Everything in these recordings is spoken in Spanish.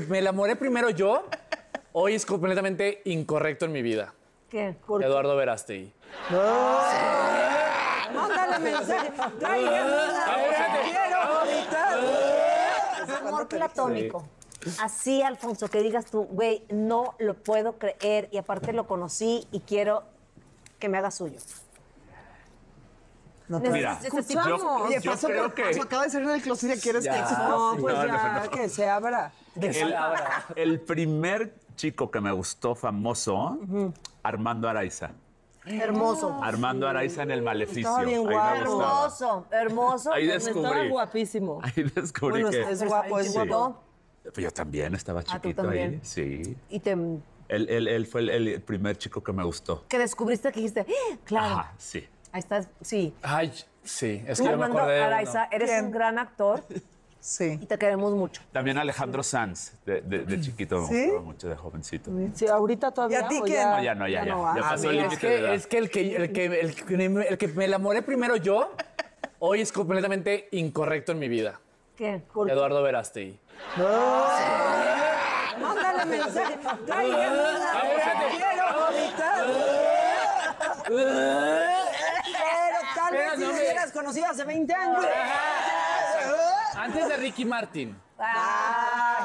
que me enamoré primero yo, hoy es completamente incorrecto en mi vida. ¿Qué? Eduardo Verástegui. ¡No! ¡Mándale mensaje! Amor platónico. Así, Alfonso, que digas tú, güey, no lo puedo creer y aparte lo conocí y quiero que me haga suyo. No, mira, yo creo que acaba de salir del closet y quieres ya, que... No, pues no, ya, no. Que se abra. El primer chico que me gustó famoso, Armando Araiza. Hermoso. Armando Araiza en El Maleficio. Estaba bien guapo. Hermoso, hermoso. Ahí descubrí. Estaba guapísimo. Ahí descubrí bueno, que... Es guapo, es guapo. Sí. Yo también estaba chiquito también. Ahí, sí. Y te... Él fue el primer chico que me gustó. Que descubriste que dijiste, claro. Ajá, sí. Ahí estás, sí. Ay, sí, es que yo me acordé. Araiza, eres un gran actor. Sí. Y te queremos mucho. También Alejandro Sanz, de chiquito, me gustó mucho, de jovencito. Sí, ahorita todavía. ¿Y a ti qué? No, ya no, ya. Ya pasó el límite de edad. Es que el que me enamoré primero yo, hoy es completamente incorrecto en mi vida. ¿Qué? Eduardo Verástegui. ¡No! ¡Mándale mensaje! ¡Ay, quiero! Conocida hace 20 años. Antes de Ricky Martin. O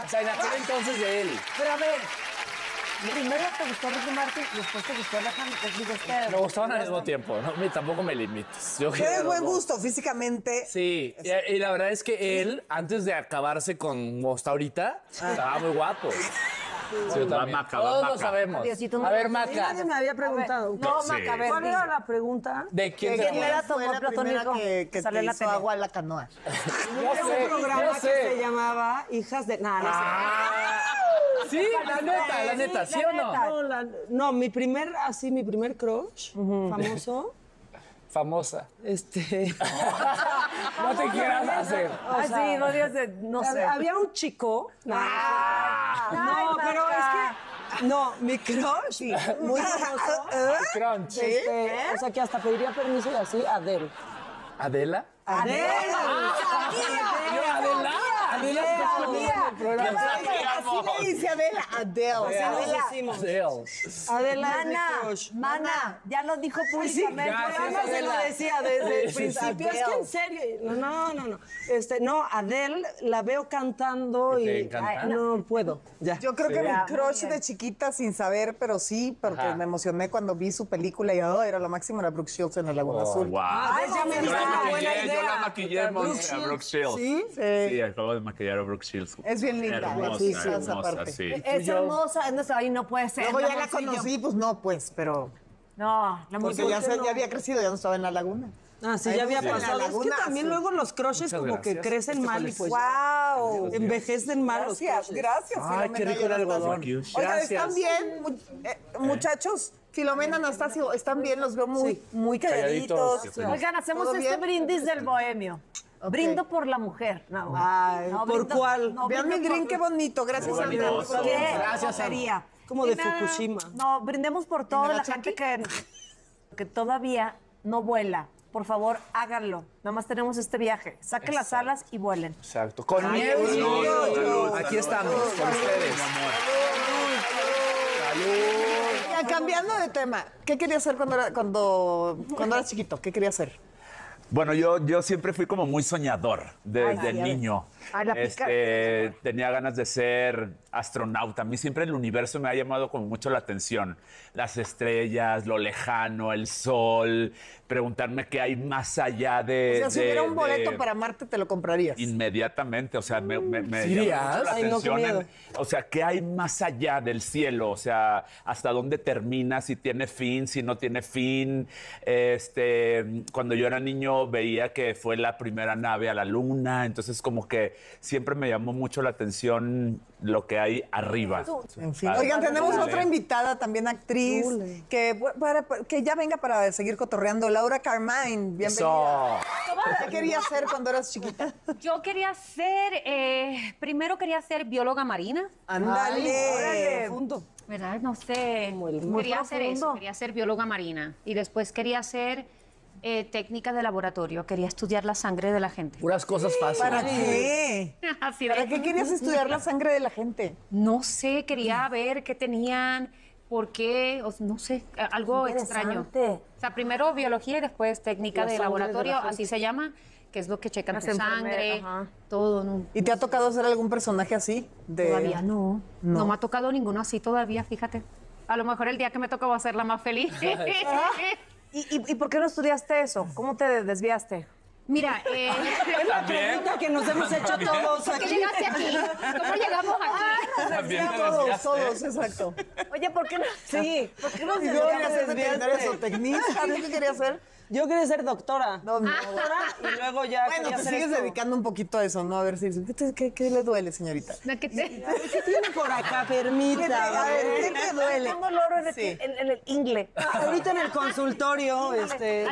sea, en aquel entonces de él. Pero a ver, primero te gustó Ricky Martin, después te gustó Alejandro. Me gustaban al mismo tiempo, ¿no? Tampoco me limites. Tienes buen gusto físicamente. Sí, y la verdad es que él, antes de acabarse con Mosta ahorita, estaba muy guapo. Sí, Maca, todos lo sabemos. Adiosito, a ver, Maca. Nadie me había preguntado. No, Maca, a ver. ¿Cuál era la pregunta? ¿De quién era tu amor platónico? Que sale la agua en la canoa. Era un programa que se llamaba Hijas de... Nada, no sé. Sí, la neta, ¿sí o no? No, mi primer crush famoso... Famosa. No te quieras hacer. Sí, no digas de... No sé. Había un chico... No, pero es que... No, mi crush, muy famoso. Crunch. O sea, que hasta pediría permiso y así, Adele. ¿Adela? ¡Adela! ¡Adela! ¡Adela! Así le dice Adela. Adela. Mana, ya lo dijo públicamente. Mana se lo decía desde el principio. Es que en serio. No. No, Adele la veo cantando y no puedo. Yo creo que mi crush de chiquita sin saber, pero sí, porque me emocioné cuando vi su película y era la máxima, era Brooke Shields en La Laguna Azul. ¡Ay, ya me diste una buena idea! Yo la maquillé a Brooke Shields. ¿Sí? Sí, acabo de maquillar a Brooke Shields. Es bien linda. Hermosa, sí. Es hermosa, entonces ahí no puede ser. Luego ya la conocí, pues no, pues, pero... No, la mujer ya había crecido, ya no estaba en La Laguna. Ah, sí, ya había pasado. Es que también luego los crushes como que crecen mal y pues... ¡Wow! Envejecen mal los crushes. Gracias, Filomena. Ay, qué rico el algodón. Oigan, ¿están bien, muchachos? Filomena, Anastasio, ¿están bien? Los veo muy calladitos. Oigan, hacemos este brindis del bohemio. Okay. Brindo por la mujer. No, ay, no, ¿por brindo, cuál? No, vean mi drink, qué bonito. Gracias a Dios. Gracias, María. Como de Fukushima. No, brindemos por toda la gente que todavía no vuela. Por favor, háganlo. Nada más tenemos este viaje. Saquen las alas y vuelen. Exacto. Con miedo. Aquí estamos, con ustedes. Salud. Cambiando de tema, ¿qué quería hacer cuando eras chiquito? ¿Qué quería hacer? Bueno, yo siempre fui como muy soñador desde niño. Tenía ganas de ser astronauta. A mí siempre el universo me ha llamado como mucho la atención. Las estrellas, lo lejano, el sol, preguntarme qué hay más allá de... O sea, si hubiera un boleto para Marte, ¿te lo comprarías? Inmediatamente, o sea, me llama mucho la atención. Ay, no, o sea, ¿qué hay más allá del cielo? O sea, ¿hasta dónde termina? Si tiene fin, si no tiene fin. Cuando yo era niño, veía que fue la primera nave a la luna, entonces como que siempre me llamó mucho la atención lo que hay arriba. En fin. Oigan, tenemos otra invitada, también actriz, que ya venga para seguir cotorreando, Laura Carmine, bienvenida. ¿Qué querías hacer cuando eras chiquita? Yo quería ser, primero quería ser bióloga marina. ¡Ándale! ¿Verdad? No sé, quería hacer eso, quería ser bióloga marina y después quería ser... técnica de laboratorio. Quería estudiar la sangre de la gente. Puras cosas fáciles. ¿Para qué? ¿Para qué querías estudiar la sangre de la gente? No sé, quería ver qué tenían, por qué, no sé, algo extraño. O sea, primero biología y después técnica de laboratorio, así se llama, que es lo que checan tu sangre, todo. No, ¿y te ha tocado hacer algún personaje así? Todavía no. No me ha tocado ninguno así todavía, fíjate. A lo mejor el día que me toca voy a ser la más feliz. ¿Y por qué no estudiaste eso? ¿Cómo te desviaste? Mira, es la pregunta que nos hemos hecho todos aquí. ¿Cómo llegaste aquí? ¿Cómo llegamos aquí? Todos, exacto. Oye, ¿por qué no? Sí, ¿por qué no desviaste eso? ¿Tecnista? ¿Qué querías hacer? Yo quería ser doctora. Doctora, y luego ya bueno, quería te hacer sigues esto. Dedicando un poquito a eso, ¿no? A ver si... ¿Qué le duele, señorita? No, ¿qué tiene por acá? Permítame. A ver, ¿qué te duele? Tengo dolor en el ingle. Ahorita en el consultorio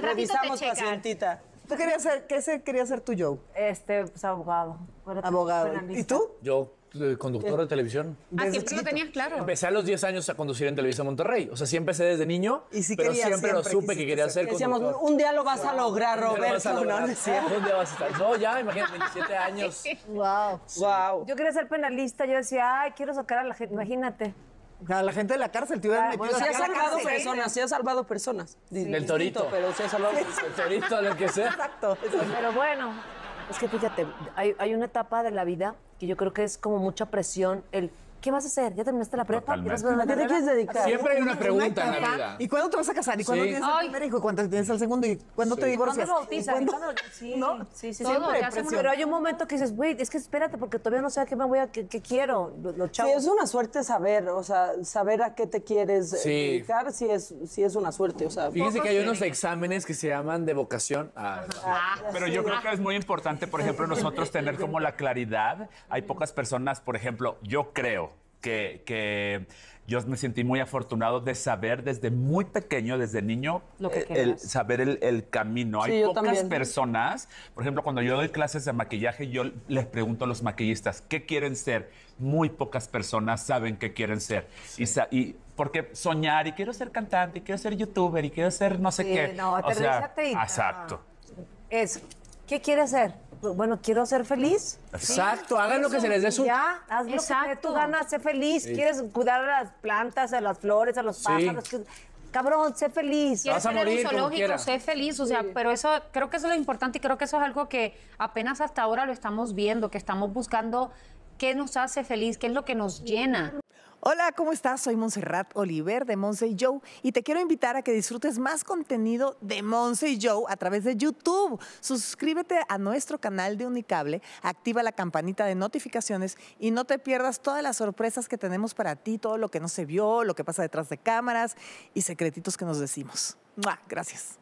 revisamos pacientita. ¿Tú querías ser, qué querías ser tú, Joe? Pues abogado. Abogado. ¿Y tú? Yo, conductor de televisión. Ah, siempre lo tenías claro. Empecé a los 10 años a conducir en Televisa Monterrey. O sea, sí empecé desde niño, pero siempre lo supe que quería ser conductor. Un día lo vas a lograr, Roberto. Un día vas a estar. No, ya, imagínate, 27 años. Wow. Yo quería ser penalista. Yo decía, ay, quiero sacar a la gente, imagínate. A la gente de la cárcel, te hubieran metido. Sí ha sacado personas, sí ha salvado personas. Del torito. Pero sí ha salvado del torito, lo que sea. Exacto. Pero bueno, es que fíjate, hay una etapa de la vida que yo creo que es como mucha presión el... ¿Qué vas a hacer? ¿Ya terminaste la prepa? ¿Qué te quieres dedicar? Siempre hay una pregunta en la vida. ¿Y cuándo te vas a casar? ¿Y cuándo tienes el primer hijo? ¿Cuándo tienes el segundo? ¿Y cuándo te divorcias? ¿Cuándo te bautizas? ¿No? Sí, siempre hay presión. Pero hay un momento que dices, güey, es que espérate, porque todavía no sé a qué me voy a... ¿Qué quiero? Sí, es una suerte saber, o sea, saber a qué te quieres dedicar, sí es una suerte, o sea... Fíjense que hay unos exámenes que se llaman de vocación. Pero yo creo que es muy importante, por ejemplo, nosotros tener como la claridad. Hay pocas personas, por ejemplo, yo creo que yo me sentí muy afortunado de saber desde muy pequeño, desde niño, saber el camino. Sí, hay pocas personas, por ejemplo, cuando yo doy clases de maquillaje, yo les pregunto a los maquillistas, ¿qué quieren ser? Muy pocas personas saben qué quieren ser. Sí. Porque soñar, y quiero ser cantante, y quiero ser youtuber, y quiero ser no sé qué. No, aterrízate. Exacto. ¿Qué quieres ser? Bueno, quiero ser feliz. Exacto, hagan lo que se les dé su... Ya, haz lo que tú ganas, sé feliz. Sí. Quieres cuidar a las plantas, a las flores, a los pájaros. Sí. Cabrón, sé feliz. Quieres ser un zoológico, sé feliz. O sea, pero eso, creo que eso es lo importante y creo que eso es algo que apenas hasta ahora lo estamos viendo, que estamos buscando qué nos hace feliz, qué es lo que nos llena. Hola, ¿cómo estás? Soy Montserrat Oliver de Montse y Joe y te quiero invitar a que disfrutes más contenido de Montse y Joe a través de YouTube. Suscríbete a nuestro canal de Unicable, activa la campanita de notificaciones y no te pierdas todas las sorpresas que tenemos para ti, todo lo que no se vio, lo que pasa detrás de cámaras y secretitos que nos decimos. ¡Mua! Gracias.